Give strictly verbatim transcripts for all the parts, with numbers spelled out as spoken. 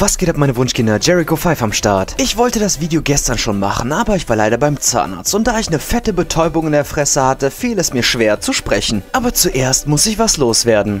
Was geht ab, meine Wunschkinder? Jericho Five am Start. Ich wollte das Video gestern schon machen, aber ich war leider beim Zahnarzt und da ich eine fette Betäubung in der Fresse hatte, fiel es mir schwer zu sprechen. Aber zuerst muss ich was loswerden.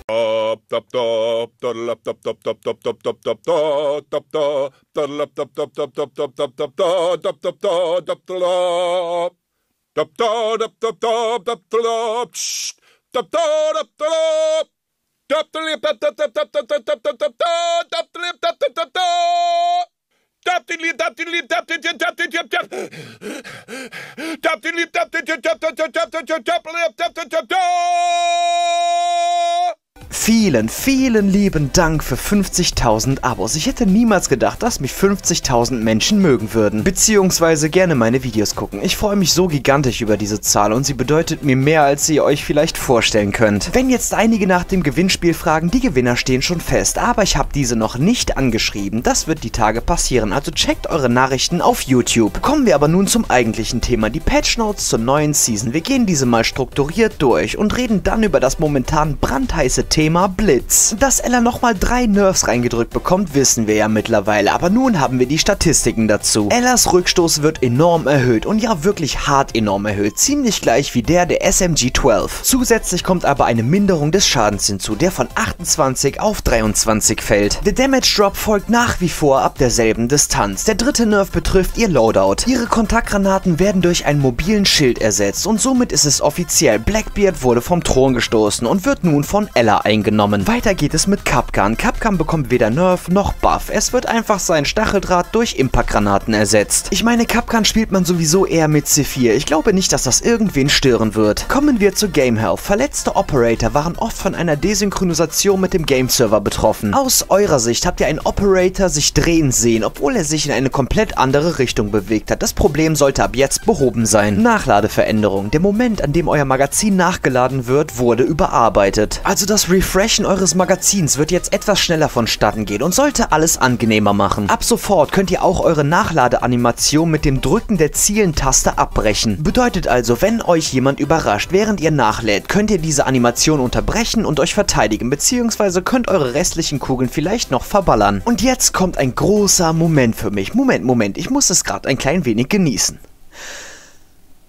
Vielen, vielen lieben Dank für fünfzigtausend Abos. Ich hätte niemals gedacht, dass mich fünfzigtausend Menschen mögen würden, beziehungsweise gerne meine Videos gucken. Ich freue mich so gigantisch über diese Zahl und sie bedeutet mir mehr, als ihr euch vielleicht vorstellen könnt. Wenn jetzt einige nach dem Gewinnspiel fragen, die Gewinner stehen schon fest, aber ich habe diese noch nicht angeschrieben. Das wird die Tage passieren, also checkt eure Nachrichten auf YouTube. Kommen wir aber nun zum eigentlichen Thema, die Patch Notes zur neuen Season. Wir gehen diese mal strukturiert durch und reden dann über das momentan brandheiße Thema Blitz. Dass Ella nochmal drei Nerfs reingedrückt bekommt, wissen wir ja mittlerweile, aber nun haben wir die Statistiken dazu. Ellas Rückstoß wird enorm erhöht und ja wirklich hart enorm erhöht, ziemlich gleich wie der der S M G zwölf. Zusätzlich kommt aber eine Minderung des Schadens hinzu, der von achtundzwanzig auf dreiundzwanzig fällt. Der Damage Drop folgt nach wie vor ab derselben Distanz. Der dritte Nerf betrifft ihr Loadout. Ihre Kontaktgranaten werden durch einen mobilen Schild ersetzt und somit ist es offiziell, Blackbeard wurde vom Thron gestoßen und wird nun von Ella eingesetzt. Genommen. Weiter geht es mit Kapkan. Kapkan bekommt weder Nerf noch Buff. Es wird einfach sein Stacheldraht durch Impact-Granaten ersetzt. Ich meine, Kapkan spielt man sowieso eher mit C vier. Ich glaube nicht, dass das irgendwen stören wird. Kommen wir zu Game Health. Verletzte Operator waren oft von einer Desynchronisation mit dem Game-Server betroffen. Aus eurer Sicht habt ihr einen Operator sich drehen sehen, obwohl er sich in eine komplett andere Richtung bewegt hat. Das Problem sollte ab jetzt behoben sein. Nachladeveränderung. Der Moment, an dem euer Magazin nachgeladen wird, wurde überarbeitet. Also das Refresh Refreshen eures Magazins wird jetzt etwas schneller vonstatten gehen und sollte alles angenehmer machen. Ab sofort könnt ihr auch eure Nachladeanimation mit dem Drücken der Zielentaste abbrechen. Bedeutet also, wenn euch jemand überrascht, während ihr nachlädt, könnt ihr diese Animation unterbrechen und euch verteidigen, beziehungsweise könnt eure restlichen Kugeln vielleicht noch verballern. Und jetzt kommt ein großer Moment für mich. Moment, Moment, ich muss es gerade ein klein wenig genießen.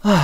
Ah.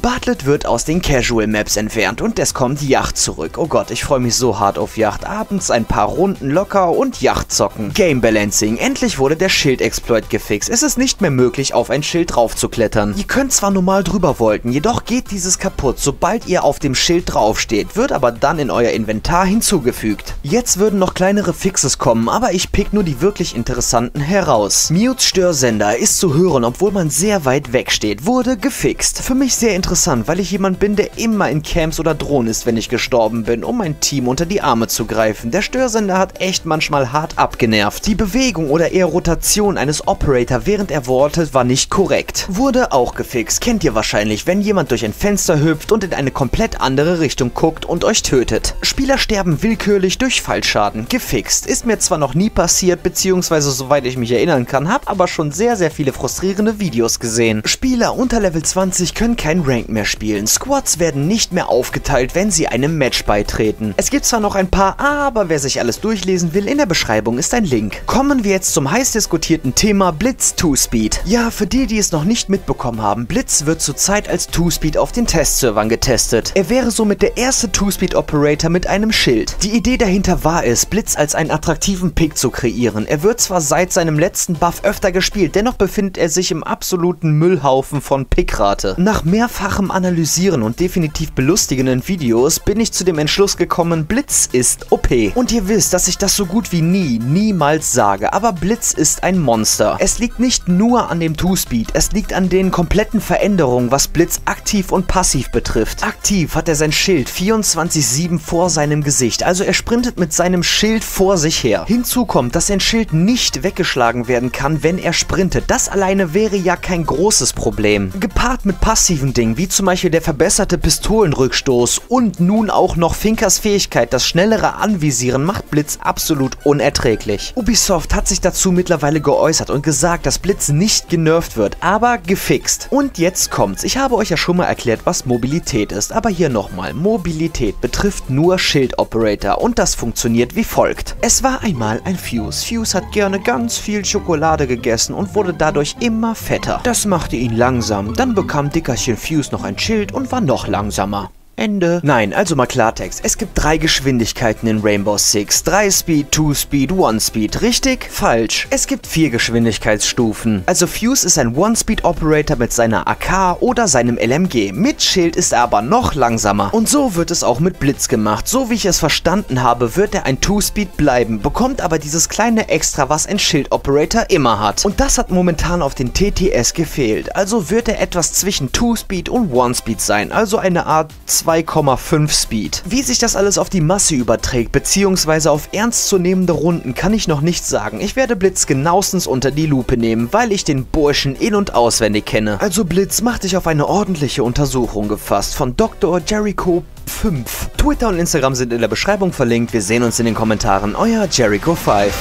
Bartlett wird aus den Casual Maps entfernt und es kommt Yacht zurück. Oh Gott, ich freue mich so hart auf Yacht. Abends ein paar Runden locker und Yacht zocken. Game Balancing. Endlich wurde der Schild-Exploit gefixt. Es ist nicht mehr möglich, auf ein Schild draufzuklettern. Ihr könnt zwar normal drüber wolken, jedoch geht dieses kaputt, sobald ihr auf dem Schild draufsteht, wird aber dann in euer Inventar hinzugefügt. Jetzt würden noch kleinere Fixes kommen, aber ich pick nur die wirklich interessanten heraus. Mute Störsender ist zu hören, obwohl man sehr weit weg steht, wurde gefixt. Für mich sehr interessant. Interessant, weil ich jemand bin, der immer in Camps oder Drohnen ist, wenn ich gestorben bin, um mein Team unter die Arme zu greifen. Der Störsender hat echt manchmal hart abgenervt. Die Bewegung oder eher Rotation eines Operator, während er wartet, war nicht korrekt. Wurde auch gefixt. Kennt ihr wahrscheinlich, wenn jemand durch ein Fenster hüpft und in eine komplett andere Richtung guckt und euch tötet. Spieler sterben willkürlich durch Fallschaden. Gefixt. Ist mir zwar noch nie passiert, beziehungsweise soweit ich mich erinnern kann, habe aber schon sehr, sehr viele frustrierende Videos gesehen. Spieler unter Level zwanzig können kein Rank mehr spielen. Squads werden nicht mehr aufgeteilt, wenn sie einem Match beitreten. Es gibt zwar noch ein paar, aber wer sich alles durchlesen will, in der Beschreibung ist ein Link. Kommen wir jetzt zum heiß diskutierten Thema Blitz Two-Speed. Ja, für die, die es noch nicht mitbekommen haben, Blitz wird zurzeit als Two-Speed auf den Testservern getestet. Er wäre somit der erste Two-Speed-Operator mit einem Schild. Die Idee dahinter war es, Blitz als einen attraktiven Pick zu kreieren. Er wird zwar seit seinem letzten Buff öfter gespielt, dennoch befindet er sich im absoluten Müllhaufen von Pickrate. Nach mehrfach Analysieren und definitiv belustigenden Videos bin ich zu dem Entschluss gekommen, Blitz ist O P. Und ihr wisst, dass ich das so gut wie nie, niemals sage, aber Blitz ist ein Monster. Es liegt nicht nur an dem Two-Speed, es liegt an den kompletten Veränderungen, was Blitz aktiv und passiv betrifft. Aktiv hat er sein Schild vierundzwanzig sieben vor seinem Gesicht, also er sprintet mit seinem Schild vor sich her. Hinzu kommt, dass sein Schild nicht weggeschlagen werden kann, wenn er sprintet. Das alleine wäre ja kein großes Problem. Gepaart mit passiven Dingen, wie wie zum Beispiel der verbesserte Pistolenrückstoß und nun auch noch Finkas Fähigkeit, das schnellere Anvisieren, macht Blitz absolut unerträglich. Ubisoft hat sich dazu mittlerweile geäußert und gesagt, dass Blitz nicht genervt wird, aber gefixt. Und jetzt kommt's. Ich habe euch ja schon mal erklärt, was Mobilität ist, aber hier nochmal. Mobilität betrifft nur Schild Operator und das funktioniert wie folgt. Es war einmal ein Fuse. Fuse hat gerne ganz viel Schokolade gegessen und wurde dadurch immer fetter. Das machte ihn langsam, dann bekam Dickerchen Fuse noch ein Schild und war noch langsamer. Ende. Nein, also mal Klartext. Es gibt drei Geschwindigkeiten in Rainbow Six. drei Speed, zwei Speed, eins Speed. Richtig? Falsch. Es gibt vier Geschwindigkeitsstufen. Also Fuse ist ein One-Speed-Operator mit seiner A K oder seinem L M G. Mit Schild ist er aber noch langsamer. Und so wird es auch mit Blitz gemacht. So wie ich es verstanden habe, wird er ein Two-Speed bleiben, bekommt aber dieses kleine Extra, was ein Schild-Operator immer hat. Und das hat momentan auf den T T S gefehlt. Also wird er etwas zwischen Two-Speed und One-Speed sein. Also eine Art zwei Komma fünf Speed. Wie sich das alles auf die Masse überträgt, beziehungsweise auf ernstzunehmende Runden, kann ich noch nicht sagen. Ich werde Blitz genauestens unter die Lupe nehmen, weil ich den Burschen in- und auswendig kenne. Also Blitz, mach dich auf eine ordentliche Untersuchung gefasst von Doktor Jericho Five. Twitter und Instagram sind in der Beschreibung verlinkt. Wir sehen uns in den Kommentaren. Euer Jericho Five.